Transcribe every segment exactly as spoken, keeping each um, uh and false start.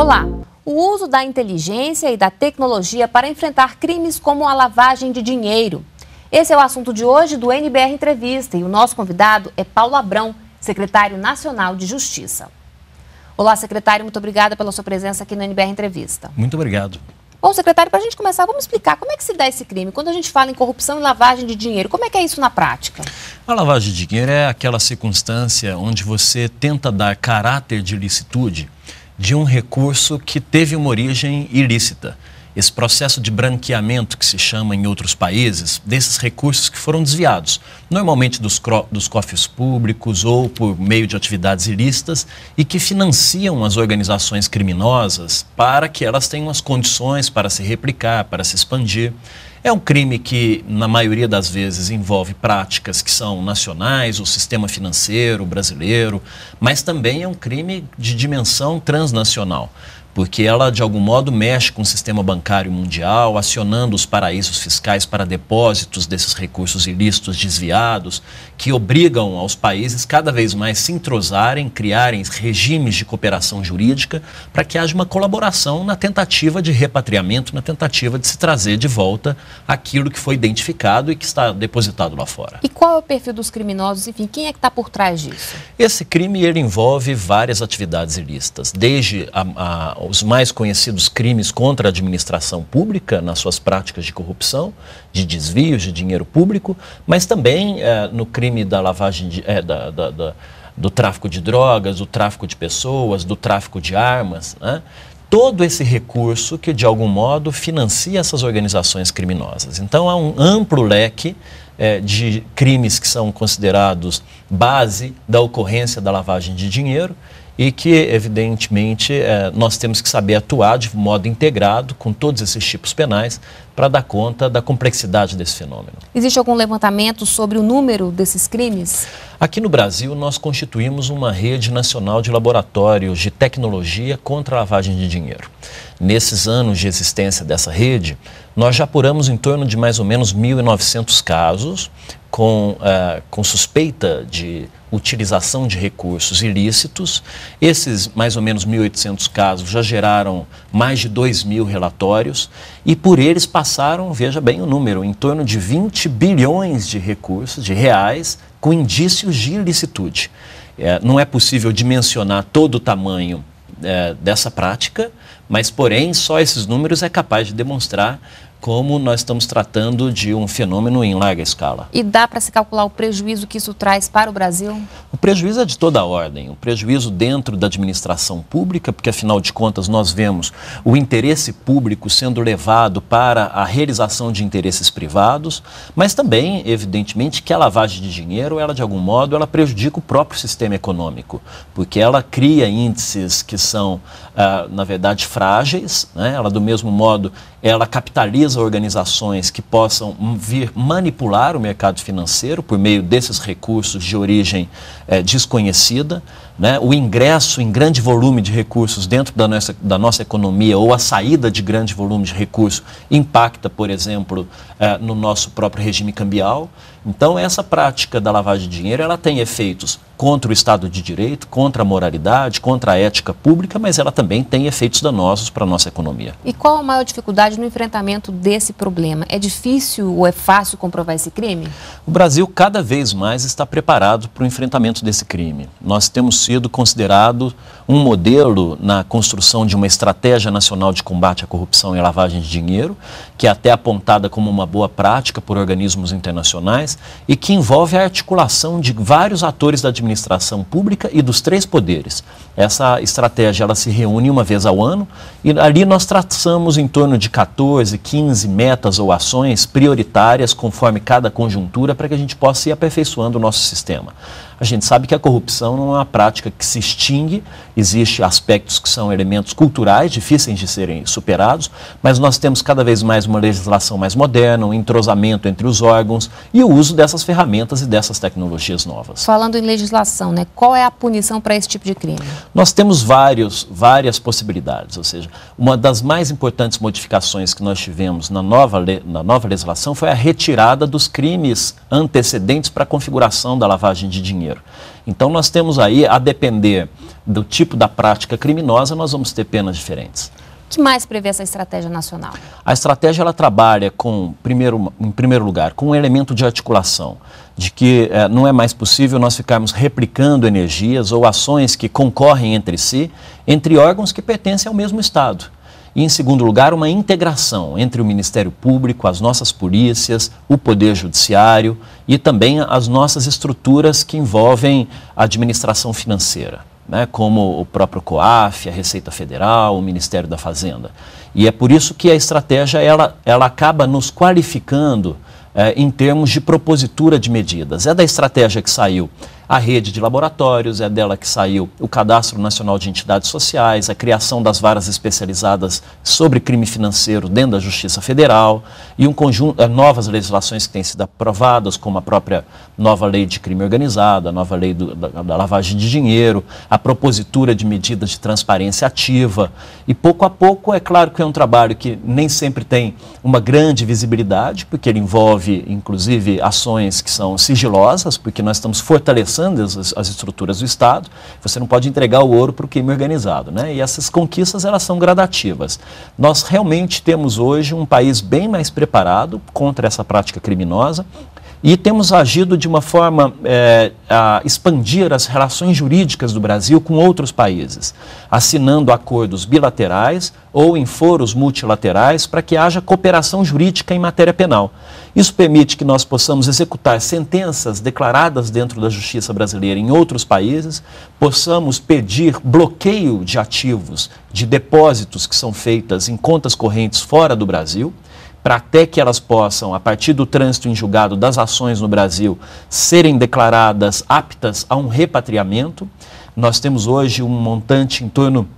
Olá! O uso da inteligência e da tecnologia para enfrentar crimes como a lavagem de dinheiro. Esse é o assunto de hoje do N B R Entrevista e o nosso convidado é Paulo Abrão, secretário nacional de Justiça. Olá, secretário, muito obrigada pela sua presença aqui no N B R Entrevista. Muito obrigado. Bom, secretário, para a gente começar, vamos explicar como é que se dá esse crime. Quando a gente fala em corrupção e lavagem de dinheiro, como é que é isso na prática? A lavagem de dinheiro é aquela circunstância onde você tenta dar caráter de ilicitude de um recurso que teve uma origem ilícita. Esse processo de branqueamento que se chama em outros países, desses recursos que foram desviados, normalmente dos, dos cofres públicos ou por meio de atividades ilícitas e que financiam as organizações criminosas para que elas tenham as condições para se replicar, para se expandir. É um crime que, na maioria das vezes, envolve práticas que são nacionais, o sistema financeiro brasileiro, mas também é um crime de dimensão transnacional, porque ela, de algum modo, mexe com o sistema bancário mundial, acionando os paraísos fiscais para depósitos desses recursos ilícitos desviados, que obrigam aos países cada vez mais se entrosarem, criarem regimes de cooperação jurídica para que haja uma colaboração na tentativa de repatriamento, na tentativa de se trazer de volta aquilo que foi identificado e que está depositado lá fora. E qual é o perfil dos criminosos? Enfim, quem é que está por trás disso? Esse crime ele envolve várias atividades ilícitas, desde a, a os mais conhecidos crimes contra a administração pública nas suas práticas de corrupção, de desvios de dinheiro público, mas também eh, no crime da lavagem de, eh, da, da, da, do tráfico de drogas, do tráfico de pessoas, do tráfico de armas, né? Todo esse recurso que, de algum modo, financia essas organizações criminosas. Então, há um amplo leque eh, de crimes que são considerados base da ocorrência da lavagem de dinheiro, e que, evidentemente, nós temos que saber atuar de modo integrado com todos esses tipos penais para dar conta da complexidade desse fenômeno. Existe algum levantamento sobre o número desses crimes? Aqui no Brasil, nós constituímos uma rede nacional de laboratórios de tecnologia contra a lavagem de dinheiro. Nesses anos de existência dessa rede, nós já apuramos em torno de mais ou menos mil e novecentos casos com, uh, com suspeita de utilização de recursos ilícitos. Esses mais ou menos mil e oitocentos casos já geraram mais de dois mil relatórios e por eles passaram, veja bem o número, em torno de vinte bilhões de recursos, de reais, com indícios de ilicitude. É, não é possível dimensionar todo o tamanho é, dessa prática, mas, porém, só esses números é capaz de demonstrar como nós estamos tratando de um fenômeno em larga escala. E dá para se calcular o prejuízo que isso traz para o Brasil? O prejuízo é de toda a ordem. O prejuízo dentro da administração pública, porque afinal de contas nós vemos o interesse público sendo levado para a realização de interesses privados, mas também, evidentemente, que a lavagem de dinheiro, ela de algum modo, ela prejudica o próprio sistema econômico, porque ela cria índices que são, ah, na verdade, frágeis, né? Ela do mesmo modo, ela capitaliza organizações que possam vir manipular o mercado financeiro por meio desses recursos de origem eh, desconhecida, né? O ingresso em grande volume de recursos dentro da nossa, da nossa economia ou a saída de grande volume de recursos impacta, por exemplo, eh, no nosso próprio regime cambial. Então, essa prática da lavagem de dinheiro, ela tem efeitos contra o Estado de Direito, contra a moralidade, contra a ética pública, mas ela também tem efeitos danosos para a nossa economia. E qual a maior dificuldade no enfrentamento desse problema? É difícil ou é fácil comprovar esse crime? O Brasil cada vez mais está preparado para o enfrentamento desse crime. Nós temos sido considerado um modelo na construção de uma estratégia nacional de combate à corrupção e à lavagem de dinheiro, que é até apontada como uma boa prática por organismos internacionais, e que envolve a articulação de vários atores da administração pública e dos três poderes. Essa estratégia ela se reúne uma vez ao ano e ali nós traçamos em torno de quatorze, quinze metas ou ações prioritárias conforme cada conjuntura para que a gente possa ir aperfeiçoando o nosso sistema. A gente sabe que a corrupção não é uma prática que se extingue, existem aspectos que são elementos culturais, difíceis de serem superados, mas nós temos cada vez mais uma legislação mais moderna, um entrosamento entre os órgãos e o uso dessas ferramentas e dessas tecnologias novas. Falando em legislação, né, qual é a punição para esse tipo de crime? Nós temos vários, várias possibilidades, ou seja, uma das mais importantes modificações que nós tivemos na nova, na nova legislação foi a retirada dos crimes antecedentes para a configuração da lavagem de dinheiro. Então nós temos aí, a depender do tipo da prática criminosa, nós vamos ter penas diferentes. O que mais prevê essa estratégia nacional? A estratégia ela trabalha com, primeiro, em primeiro lugar, com um elemento de articulação, de que eh, não é mais possível nós ficarmos replicando energias ou ações que concorrem entre si, entre órgãos que pertencem ao mesmo Estado. E, em segundo lugar, uma integração entre o Ministério Público, as nossas polícias, o Poder Judiciário e também as nossas estruturas que envolvem a administração financeira, né, como o próprio COAF, a Receita Federal, o Ministério da Fazenda. E é por isso que a estratégia ela, ela acaba nos qualificando eh, em termos de propositura de medidas. É da estratégia que saiu a rede de laboratórios, é dela que saiu o Cadastro Nacional de Entidades Sociais, a criação das varas especializadas sobre crime financeiro dentro da Justiça Federal e um conjunto, eh, novas legislações que têm sido aprovadas, como a própria nova lei de crime organizado, a nova lei do, da, da lavagem de dinheiro, a propositura de medidas de transparência ativa. E pouco a pouco, é claro que é um trabalho que nem sempre tem uma grande visibilidade, porque ele envolve, inclusive, ações que são sigilosas, porque nós estamos fortalecendo as, as estruturas do Estado. Você não pode entregar o ouro para o crime organizado, né? E essas conquistas, elas são gradativas. Nós realmente temos hoje um país bem mais preparado contra essa prática criminosa, e temos agido de uma forma é, a expandir as relações jurídicas do Brasil com outros países, assinando acordos bilaterais ou em foros multilaterais para que haja cooperação jurídica em matéria penal. Isso permite que nós possamos executar sentenças declaradas dentro da justiça brasileira em outros países, possamos pedir bloqueio de ativos, de depósitos que são feitas em contas correntes fora do Brasil, para até que elas possam, a partir do trânsito em julgado das ações no Brasil, serem declaradas aptas a um repatriamento. Nós temos hoje um montante em torno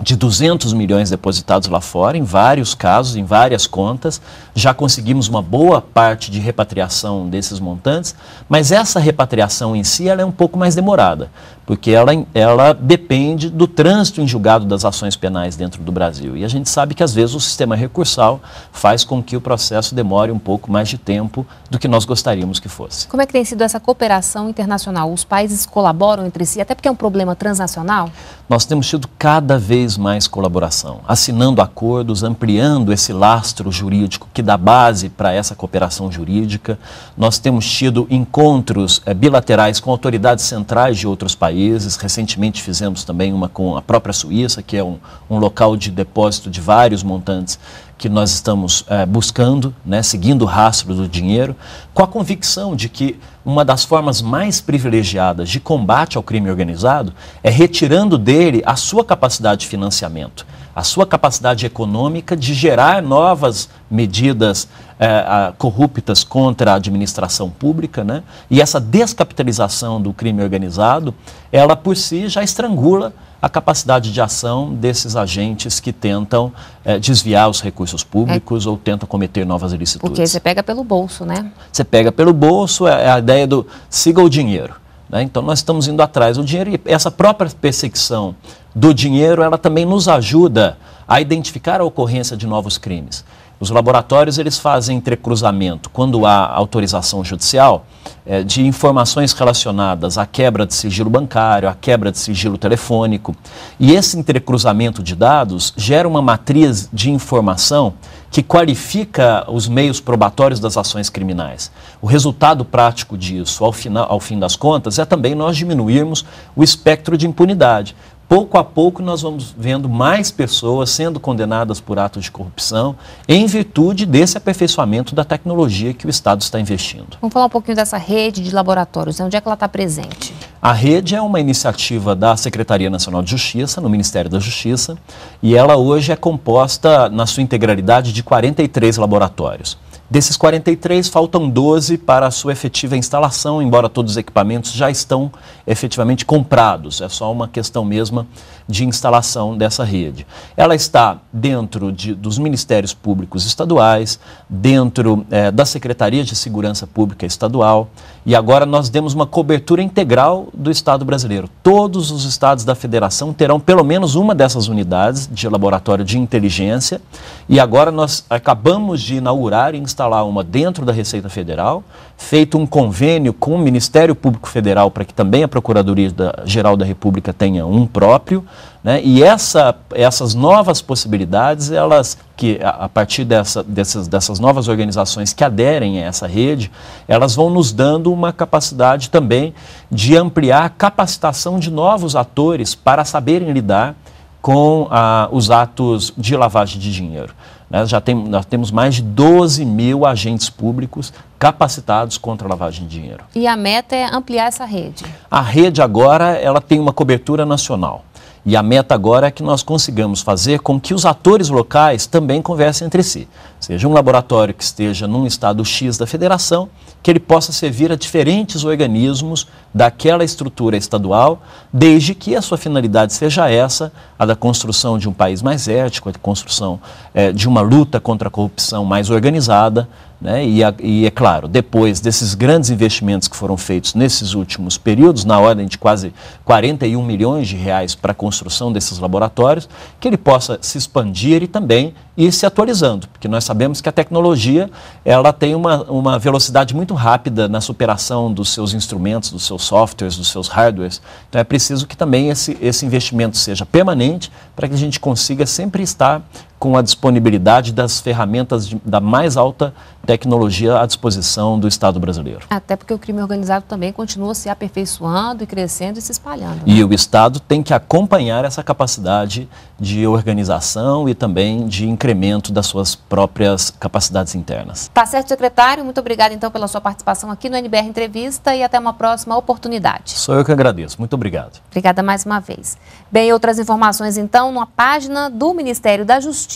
de duzentos milhões depositados lá fora, em vários casos, em várias contas. Já conseguimos uma boa parte de repatriação desses montantes, mas essa repatriação em si ela é um pouco mais demorada, porque ela, ela depende do trânsito em julgado das ações penais dentro do Brasil. E a gente sabe que, às vezes, o sistema recursal faz com que o processo demore um pouco mais de tempo do que nós gostaríamos que fosse. Como é que tem sido essa cooperação internacional? Os países colaboram entre si, até porque é um problema transnacional? Nós temos tido cada vez mais colaboração, assinando acordos, ampliando esse lastro jurídico que dá base para essa cooperação jurídica. Nós temos tido encontros eh, bilaterais com autoridades centrais de outros países. Recentemente fizemos também uma com a própria Suíça, que é um, um local de depósito de vários montantes que nós estamos é, buscando, né, seguindo o rastro do dinheiro, com a convicção de que uma das formas mais privilegiadas de combate ao crime organizado é retirando dele a sua capacidade de financiamento, a sua capacidade econômica de gerar novas medidas eh, corruptas contra a administração pública, né? E essa descapitalização do crime organizado, ela por si já estrangula a capacidade de ação desses agentes que tentam eh, desviar os recursos públicos é. ou tentam cometer novas ilicitudes. Porque você pega pelo bolso, né? Você pega pelo bolso, é a ideia do siga o dinheiro, né? Então nós estamos indo atrás do dinheiro e essa própria perseguição do dinheiro, ela também nos ajuda a identificar a ocorrência de novos crimes. Os laboratórios, eles fazem entrecruzamento, quando há autorização judicial, eh, de informações relacionadas à quebra de sigilo bancário, à quebra de sigilo telefônico. E esse entrecruzamento de dados gera uma matriz de informação que qualifica os meios probatórios das ações criminais. O resultado prático disso, ao final, ao fim das contas, é também nós diminuirmos o espectro de impunidade. Pouco a pouco nós vamos vendo mais pessoas sendo condenadas por atos de corrupção em virtude desse aperfeiçoamento da tecnologia que o Estado está investindo. Vamos falar um pouquinho dessa rede de laboratórios, onde é que ela está presente? A rede é uma iniciativa da Secretaria Nacional de Justiça, no Ministério da Justiça, e ela hoje é composta, na sua integralidade, de quarenta e três laboratórios. Desses quarenta e três, faltam doze para a sua efetiva instalação, embora todos os equipamentos já estão efetivamente comprados. É só uma questão mesmo de instalação dessa rede. Ela está dentro de, dos Ministérios Públicos Estaduais, dentro eh, da Secretaria de Segurança Pública Estadual, e agora nós demos uma cobertura integral do Estado brasileiro. Todos os estados da federação terão pelo menos uma dessas unidades de laboratório de inteligência, e agora nós acabamos de inaugurar e instalar instalar uma dentro da Receita Federal, feito um convênio com o Ministério Público Federal para que também a Procuradoria Geral da República tenha um próprio, né? E essa, essas novas possibilidades, elas que a partir dessa, dessas, dessas novas organizações que aderem a essa rede, elas vão nos dando uma capacidade também de ampliar a capacitação de novos atores para saberem lidar com ah, os atos de lavagem de dinheiro. Nós já tem, nós temos mais de doze mil agentes públicos capacitados contra a lavagem de dinheiro. E a meta é ampliar essa rede? A rede agora ela tem uma cobertura nacional. E a meta agora é que nós consigamos fazer com que os atores locais também conversem entre si. Seja um laboratório que esteja num estado X da federação, que ele possa servir a diferentes organismos daquela estrutura estadual, desde que a sua finalidade seja essa, a da construção de um país mais ético, a da construção eh, de uma luta contra a corrupção mais organizada, né? E, a, e é claro, depois desses grandes investimentos que foram feitos nesses últimos períodos, na ordem de quase quarenta e um milhões de reais para a construção desses laboratórios, que ele possa se expandir e também ir se atualizando, porque nós sabemos que a tecnologia ela tem uma, uma velocidade muito rápida na superação dos seus instrumentos, dos seus softwares, dos seus hardwares, então é preciso que também esse, esse investimento seja permanente para que a gente consiga sempre estar com a disponibilidade das ferramentas de, da mais alta tecnologia à disposição do Estado brasileiro. Até porque o crime organizado também continua se aperfeiçoando e crescendo e se espalhando. Né? E o Estado tem que acompanhar essa capacidade de organização e também de incremento das suas próprias capacidades internas. Tá certo, secretário. Muito obrigado, então, pela sua participação aqui no N B R Entrevista e até uma próxima oportunidade. Sou eu que agradeço. Muito obrigado. Obrigada mais uma vez. Bem, outras informações, então, na página do Ministério da Justiça.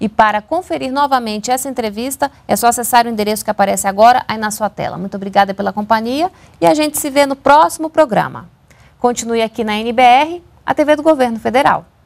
E para conferir novamente essa entrevista, é só acessar o endereço que aparece agora aí na sua tela. Muito obrigada pela companhia e a gente se vê no próximo programa. Continue aqui na N B R, a T V do Governo Federal.